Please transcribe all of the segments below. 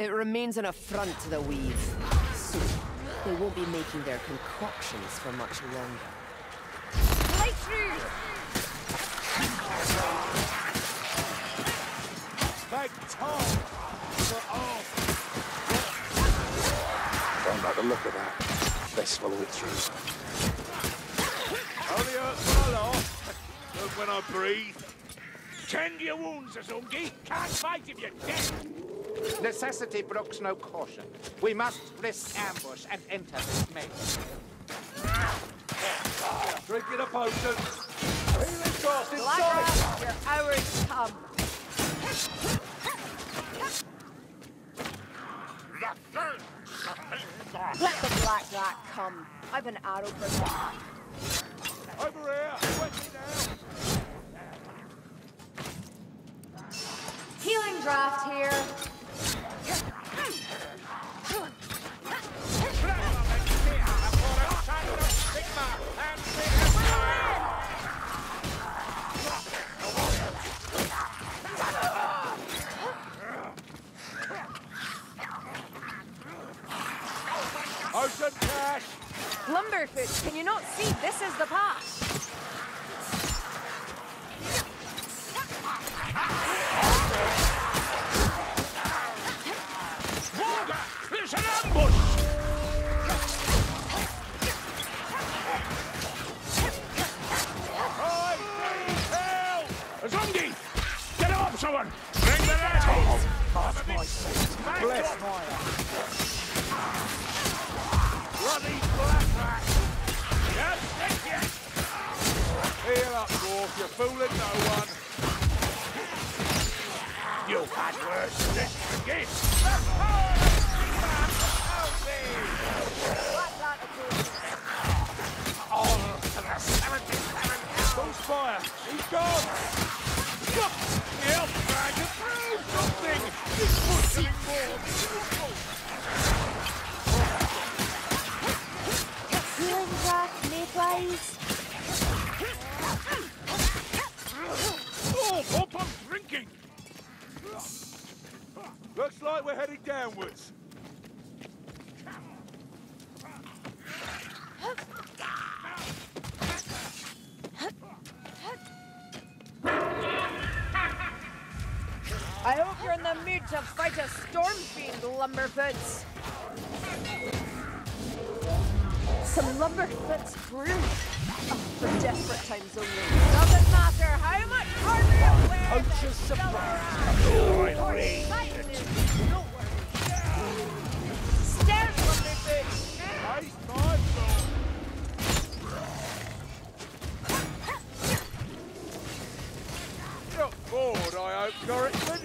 It remains an affront to the Weave. Soon, they won't be making their concoctions for much longer. Light through! Like tall for all! Don't like the look of that. They swallow it through. Only hurts when I laugh. Look when I breathe. Tend your wounds, Azungi. Can't fight if you're dead. Necessity brooks no caution. We must risk ambush and enter this maze. Drinking a potion. Healing course inside. Your hour has come. Let the black rat come. I've an arrow for that. Over here. Wait now. Healing draft here. Ocean Cash! Lumberfoot, can you not see this is the path? Lumberfoots. Some Lumberfoots brew. Oh, for desperate times only. Doesn't matter how much hardware we're wearing. I'm just surprised. Oh, I read it. Don't worry. Stairs, Lumberfoots. Nice time, though. You're bored, I hope, Garretson.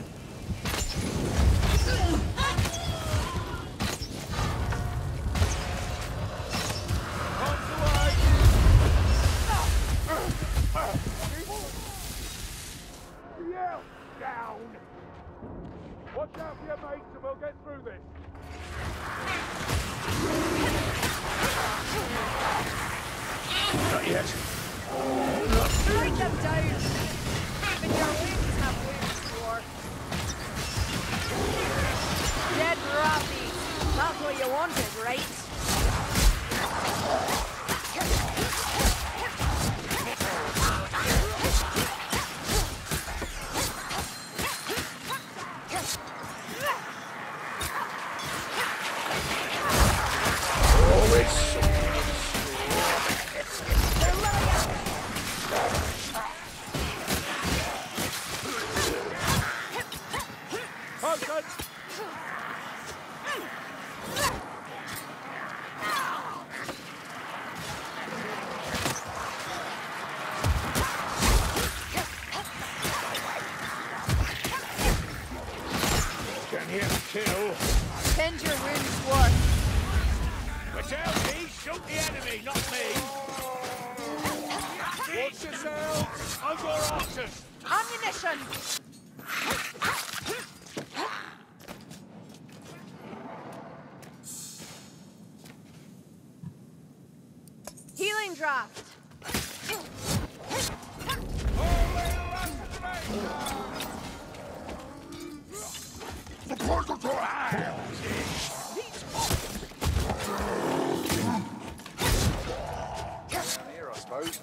Here, I suppose.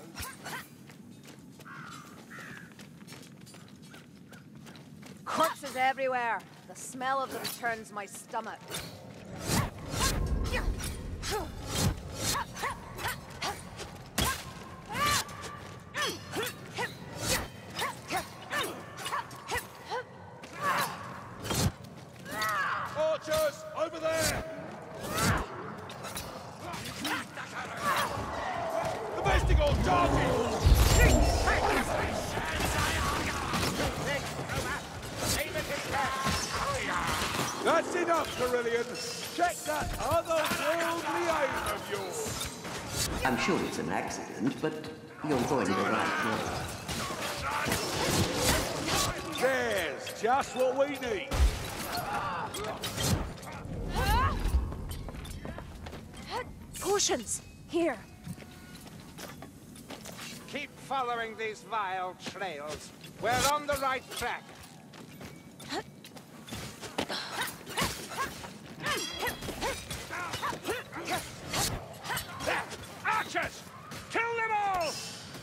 Corpses everywhere. The smell of them turns my stomach. That's enough, Carillion. Check that otherworldly aim of yours. I'm sure it's an accident, but you're going the right way. There's just what we need. Potions here. Keep following these vile trails. We're on the right track. Archers! Kill them all!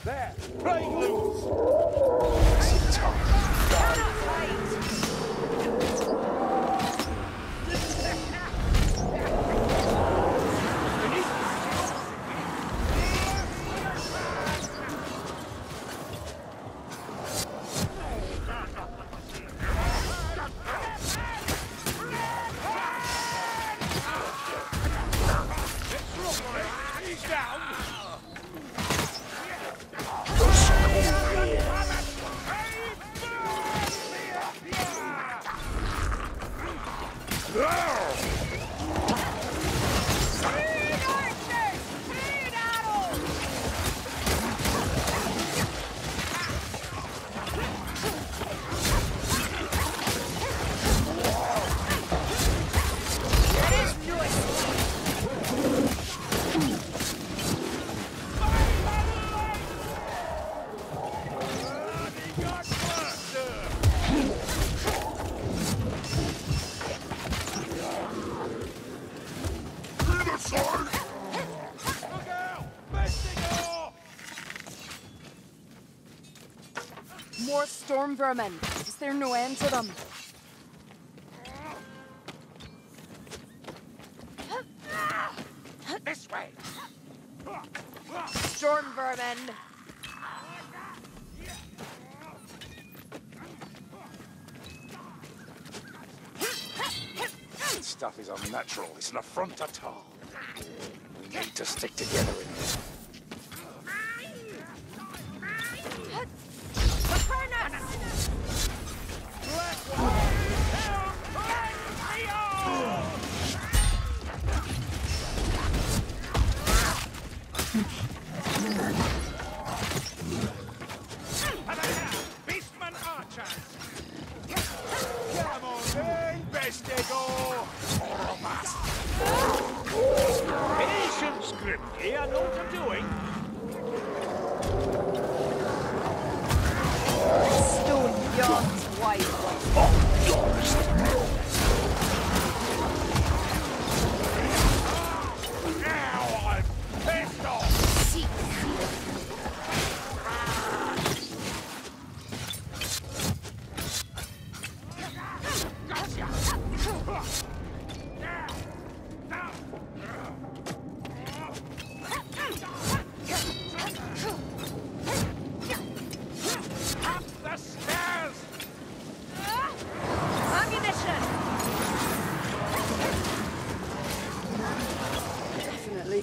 There, break loose! More storm vermin. Is there no end to them? This way. Storm vermin. This stuff is unnatural. It's an affront to Tal. We need to stick together in this.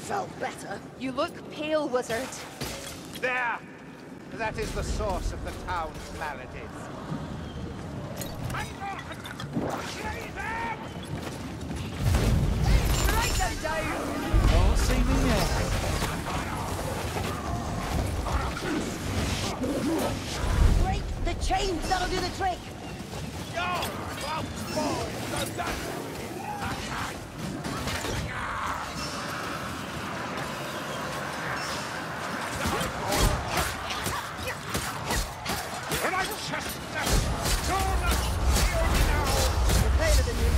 Felt better. You look pale, wizard. There! That is the source of the town's maladies. Right them down! Don't see me yet. Break the chains, that'll do the trick! No! Boy, just turn up the pain of the new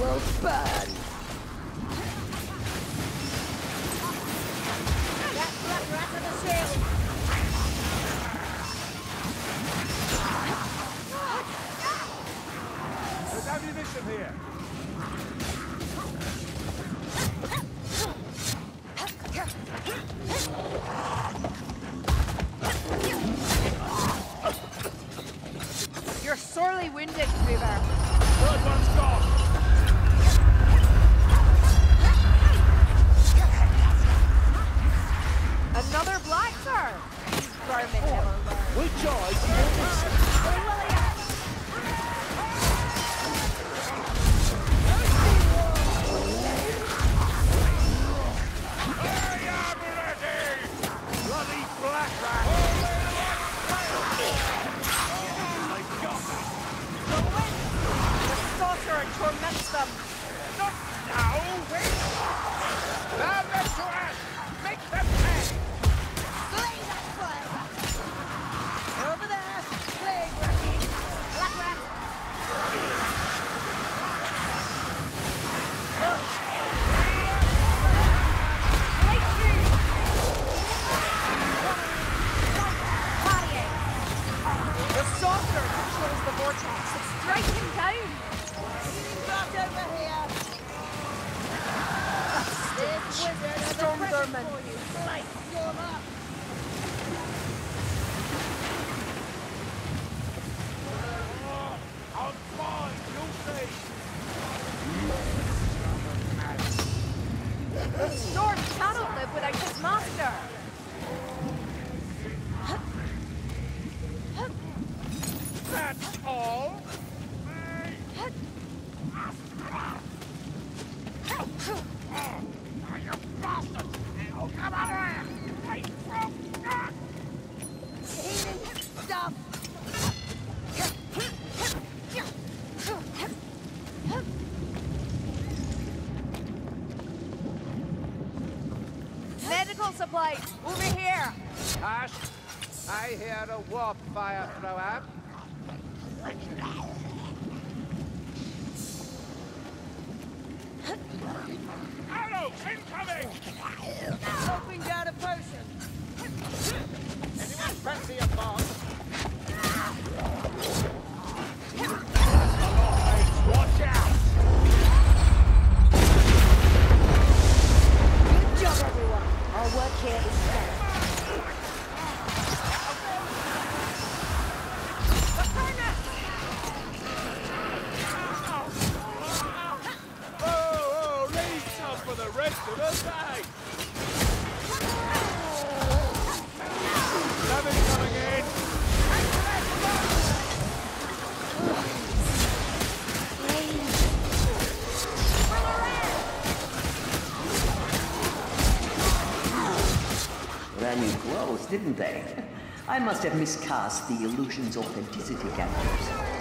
world burn! That black rat of the shield! There's ammunition here! You're sorely winded, River. Third one's gone! Another black star! Garmin never learned. Which joy do you miss? I am ready! Bloody black rat! Oh my God! The wind! The sorcerer torments them! Not now! Wait! Now let to ash! Make them pay! Over here! Ash, I hear a warp fire thrower. Arrows incoming! Hoping down a potion. Anyone fancy a bomb? Watch out! Good job, everyone. Our work here is done. Oh, leave some for the rest of us, eh? Loving coming in. New clothes, didn't they? I must have miscast the illusion's authenticity captures.